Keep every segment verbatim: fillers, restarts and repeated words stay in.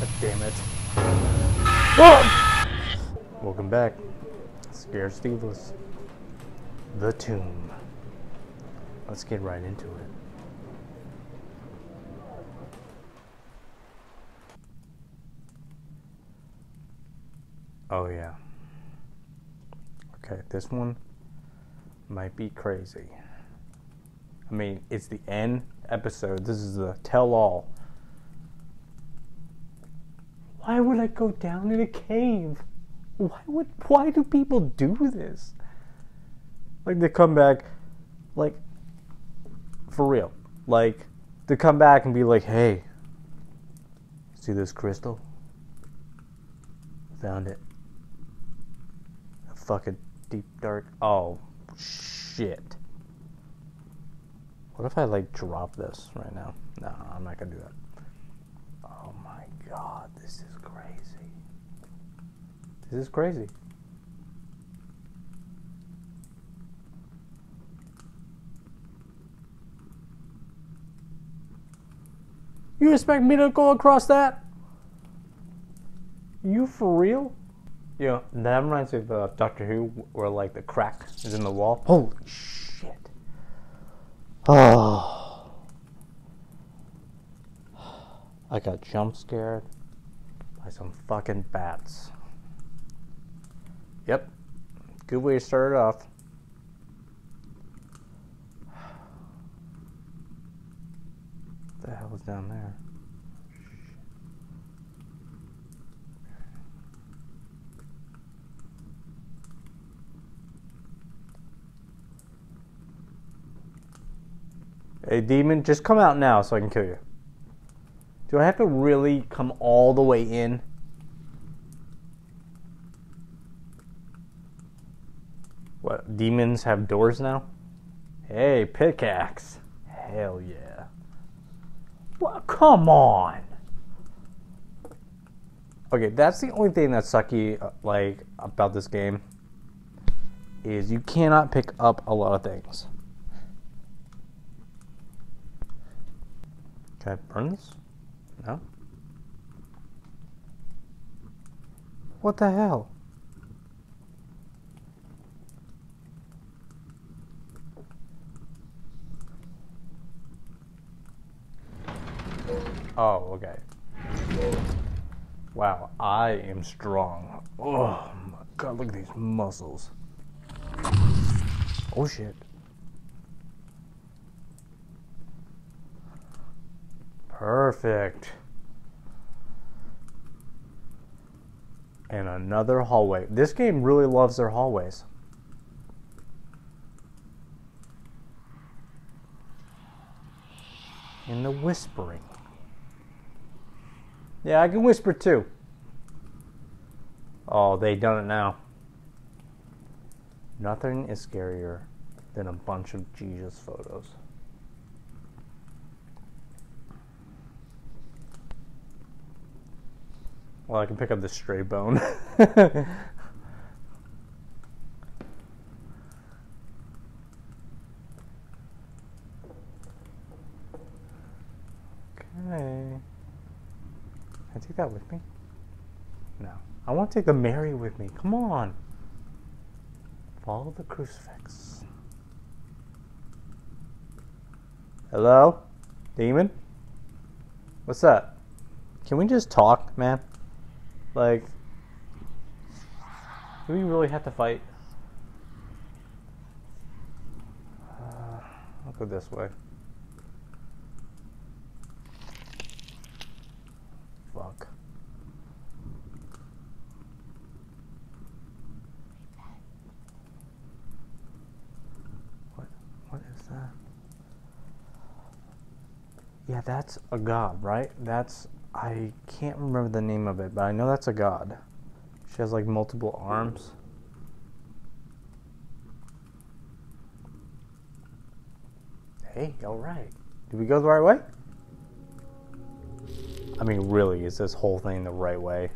God damn it. Ah! Welcome back. Scared Steveless. The Tomb. Let's get right into it. Oh yeah. Okay, this one might be crazy. I mean, it's the end episode. This is the tell-all. Why would I go down in a cave? Why would? Why do people do this? Like, they come back, like, for real. Like, they come back and be like, hey, see this crystal? Found it. A fucking deep dark. Oh, shit. What if I, like, drop this right now? No, I'm not gonna do that. Oh my god, this is crazy. This is crazy. You expect me to go across that? You for real? You know, that reminds me of uh, Doctor Who, where like the crack is in the wall. Holy shit. Oh. I got jump scared by some fucking bats. Yep. Good way to start it off. What the hell is down there? Hey, demon, just come out now so I can kill you. Do I have to really come all the way in? What, demons have doors now? Hey, pickaxe. Hell yeah. What? Come on. Okay, that's the only thing that's sucky, like, about this game. Is you cannot pick up a lot of things. Can I burn this? No? What the hell? Oh, okay. Wow, I am strong. Oh my god, look at these muscles. Oh shit. Perfect. And another hallway. This game really loves their hallways. And the whispering. Yeah, I can whisper too. Oh, they done it now. Nothing is scarier than a bunch of Jesus photos. Well, I can pick up this stray bone. Okay. Can I take that with me? No. I want to take the Mary with me. Come on. Follow the crucifix. Hello? Demon? What's up? Can we just talk, man? Like, do we really have to fight? Uh, I'll go this way. Fuck. What? What is that? Yeah, that's a god, right? That's. I can't remember the name of it, but I know that's a god. She has like multiple arms. Hey, alright. Did we go the right way? I mean, really, is this whole thing the right way?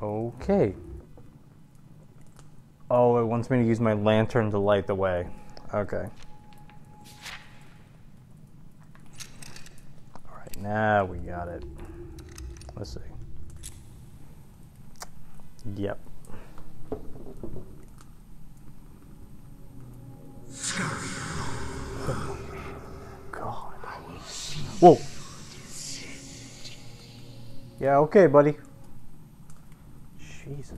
Okay. Oh, it wants me to use my lantern to light the way. Okay. Alright, now we got it. Let's see. Yep. Oh God. Whoa. Yeah, okay, buddy. Jesus.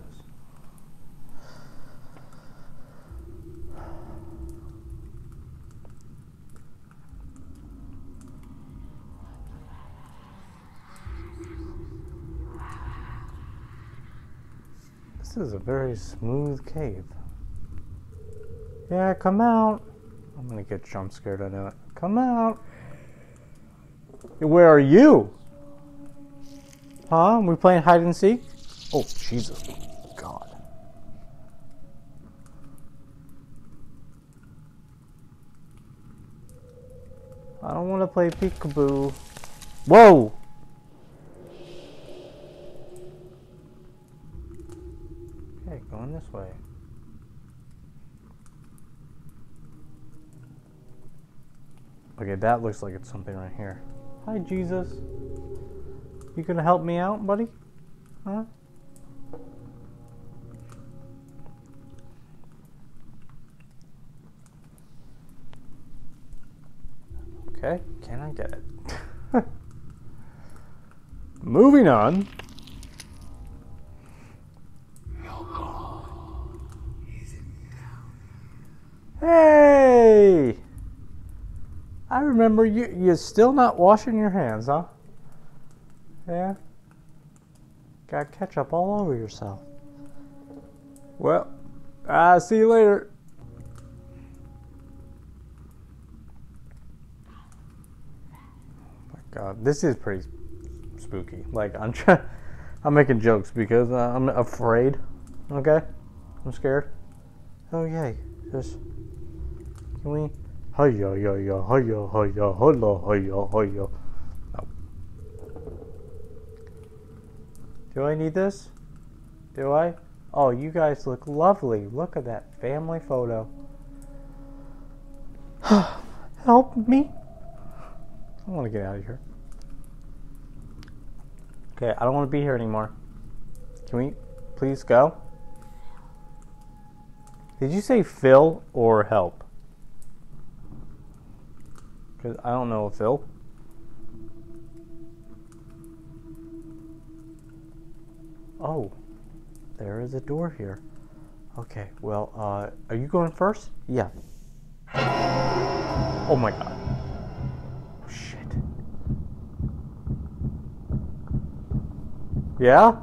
This is a very smooth cave. Yeah, come out. I'm gonna get jump scared, I know it. Come out. Where are you? Huh? We playing hide and seek? Oh, Jesus. God. I don't want to play peekaboo. Whoa! Going this way. Okay, that looks like it's something right here. Hi, Jesus. You gonna help me out, buddy? Huh? Okay, can I get it? Moving on. Hey! I remember you, you're still not washing your hands, huh? Yeah? Got ketchup all over yourself. Well, I'll see you later. Oh my God, this is pretty spooky. Like, I'm trying, I'm making jokes because uh, I'm afraid, okay? I'm scared. Oh, yay. Just... Can we? Hiya, hiya, hiya, hiya, hiya, hiya, hiya. No. Do I need this? Do I? Oh, you guys look lovely. Look at that family photo. Help me. I want to get out of here. Okay, I don't want to be here anymore. Can we please go? Did you say fill or help? Because I don't know, Phil. Oh, there is a door here. Okay, well, uh, are you going first? Yeah. Oh my God. Oh, shit. Yeah?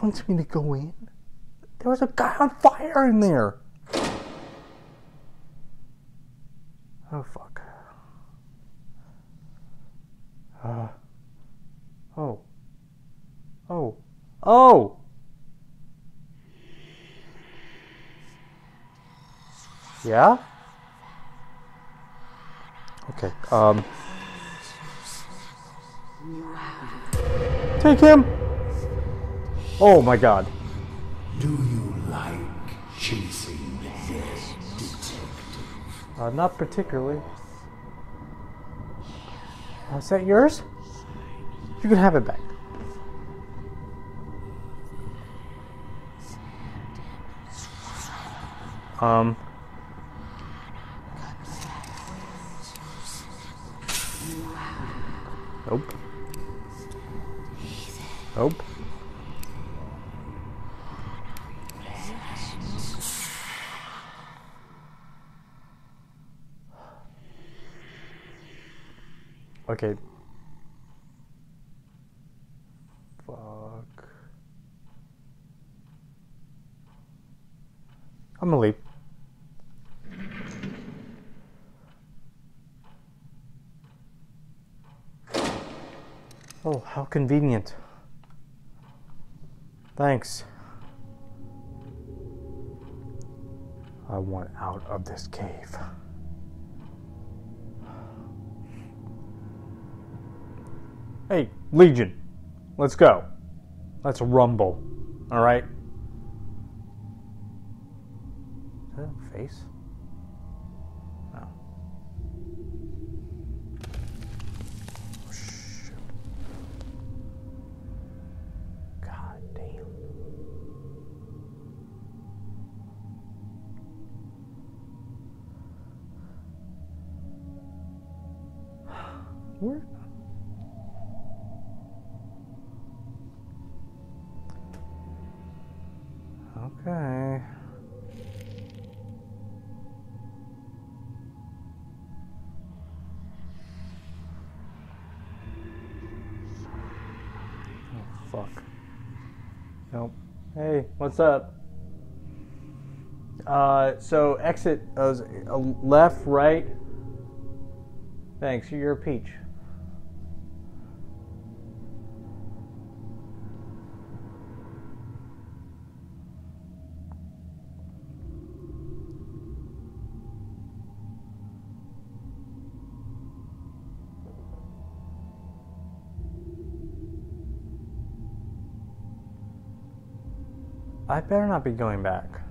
Wants me to go in? There was a guy on fire in there! Oh fuck. Uh, oh. Oh. Oh! Yeah? Okay, um... Take him! Oh my God. Do you like chasing the head detective? Uh, not particularly. Uh, is that yours? You can have it back. Um. Nope. Nope. Okay. Fuck. I'm gonna leave. Oh, how convenient. Thanks. I want out of this cave. Hey, Legion, let's go. Let's rumble. All right. Is that a face? Oh. Oh, shoot. God damn. Where? Okay. Oh, fuck. Nope. Hey, what's up? Uh, so exit uh, left, right. Thanks, you're a peach. I better not be going back.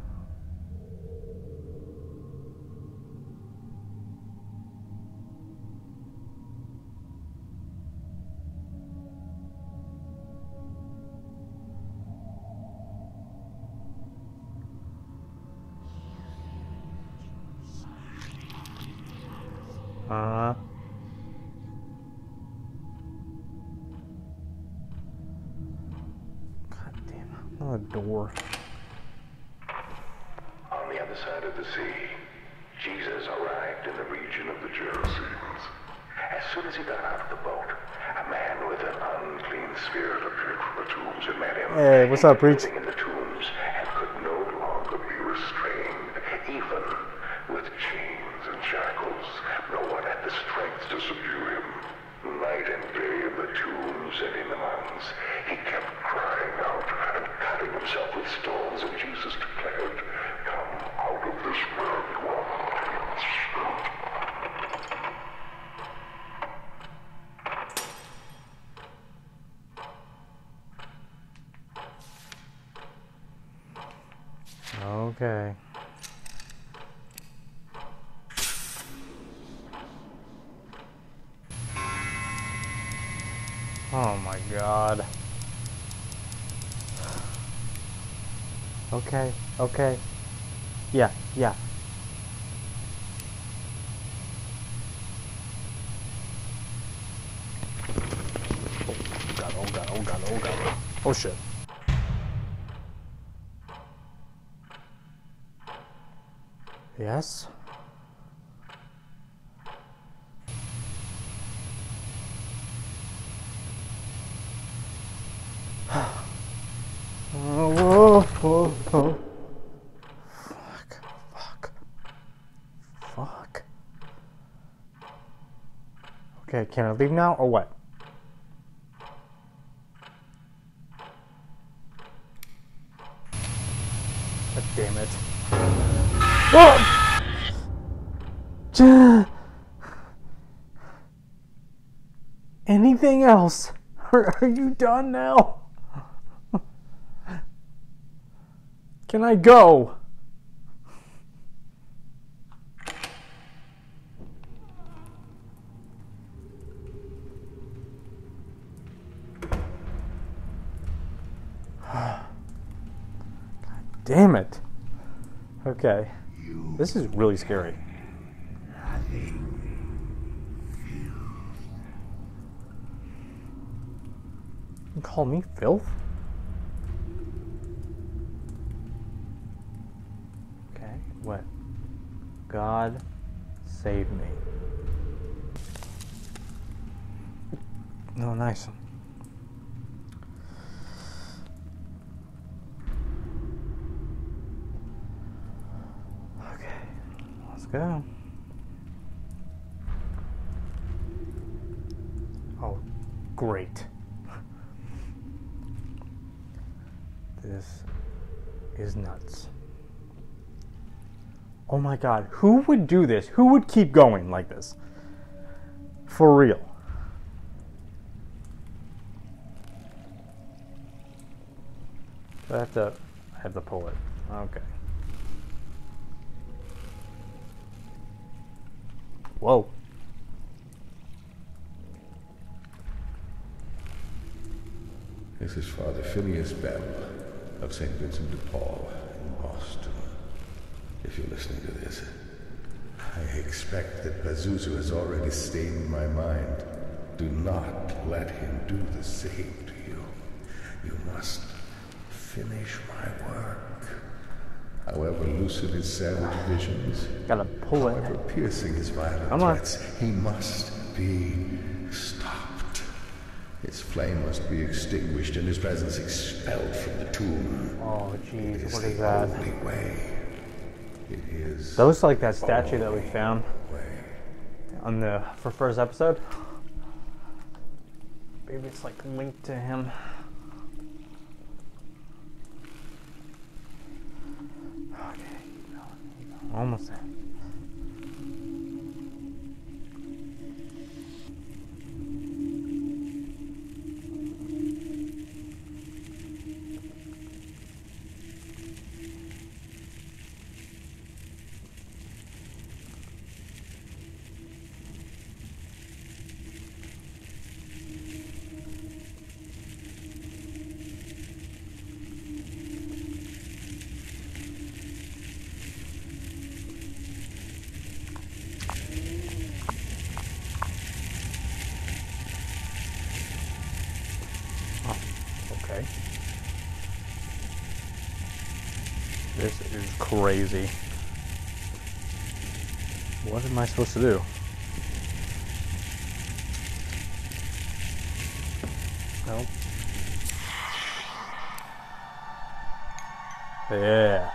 Uh-huh. God damn it, another door. On the other side of the sea, Jesus arrived in the region of the Gerasenes. As soon as he got out of the boat, a man with an unclean spirit appeared from the tombs and met him. Hey, what's up, Breach? In the tombs and could no longer be restrained, even with chains and shackles. No one had the strength to subdue him. Night and day in the tombs and in the mountains, he kept crying out and cutting himself with stones, and Jesus declared, "Come out of this world, you are unclean." Okay. Oh my god. Okay, okay. Yeah, yeah. Oh god, oh god, oh god, oh god. Oh shit. Yes? Oh, whoa, whoa, whoa. Fuck, fuck, fuck. Okay, can I leave now or what? God damn it. Whoa! Anything else? Are, are you done now? Can I go? God damn it. Okay. This is really scary. You call me filth? Okay, what? God save me. No, oh, nice. Okay, let's go. Oh, great. This is nuts. Oh my god, who would do this? Who would keep going like this? For real. have to I have to pull it. Okay. Whoa. This is Father Phineas Bell of Saint Vincent de Paul in Boston. If you're listening to this, I expect that Bazuzu has already stained my mind. Do not let him do the same to you. You must finish my work. However lucid his savage visions, gotta pull it. However piercing his violent threats, he must be stopped. His flame must be extinguished and his presence expelled from the tomb. Oh, jeez, what is that? It is the only way. It is. That looks like that statue that we found on the for first episode. Maybe it's like linked to him. Okay, almost there. This is crazy. What am I supposed to do? Nope. Yeah.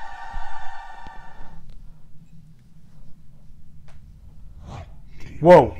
Whoa.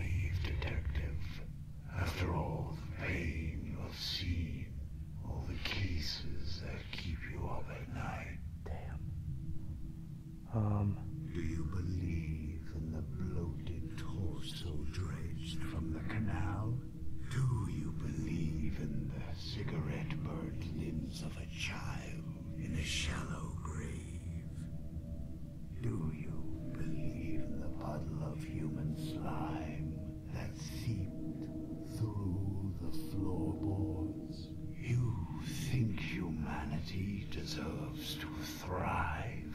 Deserves to thrive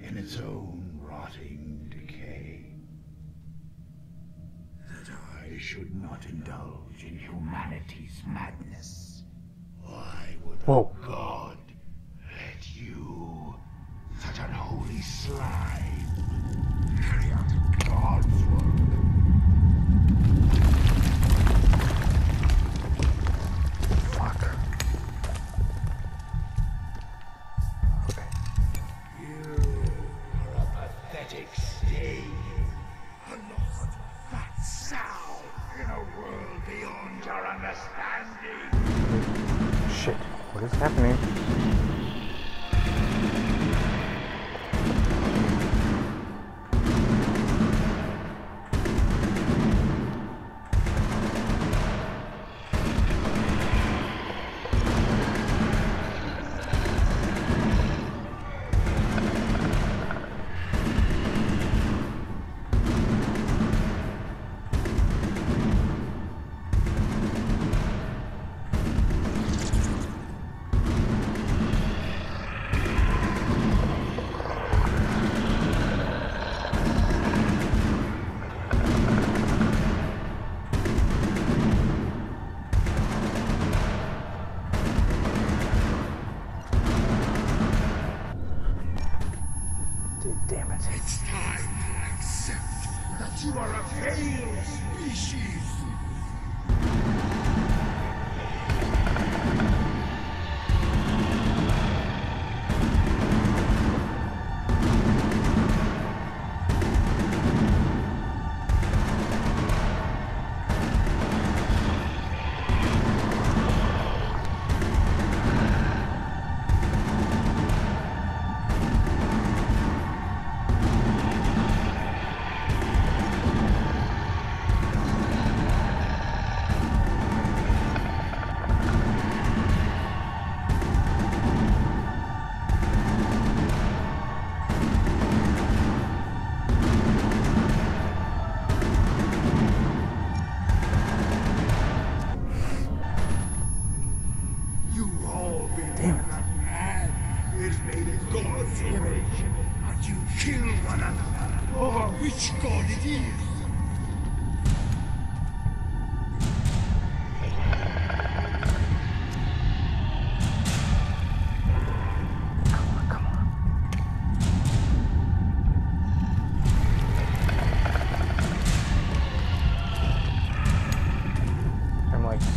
in its own rotting decay. That I should not indulge in humanity's madness. Why would Whoa. God let you, such unholy slime, carry out God's work? Fuck.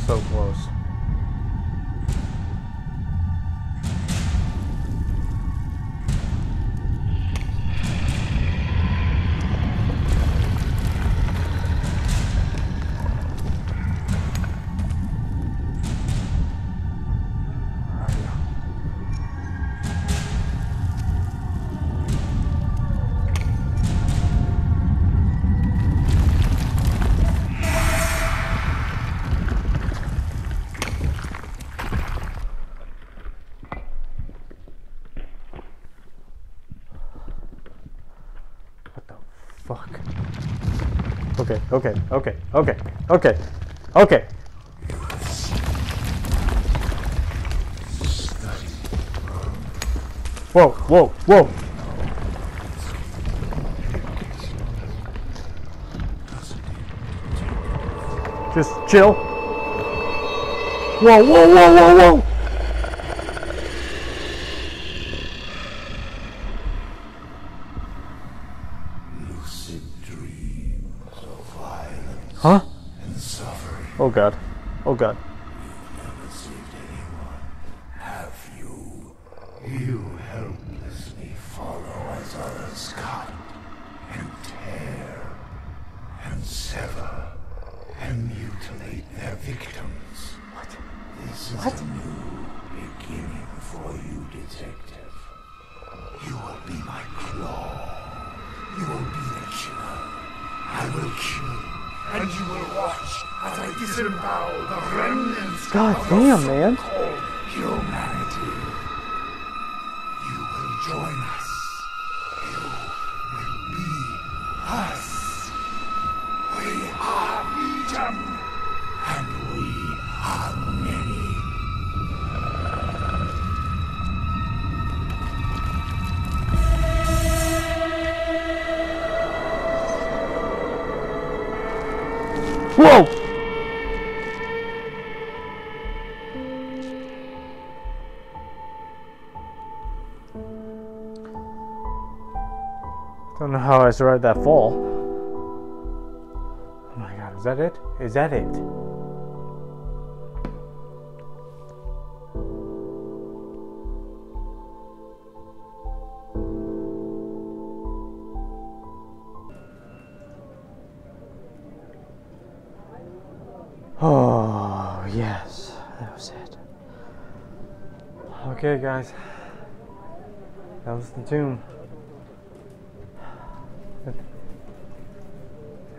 so close. Okay, okay, okay, okay, okay, okay. Whoa, whoa, whoa. Just chill. Whoa, whoa, whoa, whoa, whoa. Huh? And suffered. Oh God. Oh God. You've never saved anyone, have you? You helplessly follow as others cut and tear and sever and mutilate their victims. What? This is what? A new beginning for you, detective. You will be my claw. You will be the killer. I will kill you. And you will watch as I disembowel the remnants God of damn, man. Humanity. You will join us. You will be us. We are legion, and we are many. Whoa! Don't know how I survived that fall. Oh my God, is that it? Is that it? Oh, yes, that was it. Okay, guys, that was The Tomb.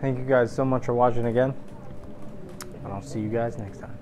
Thank you guys so much for watching again, and I'll see you guys next time.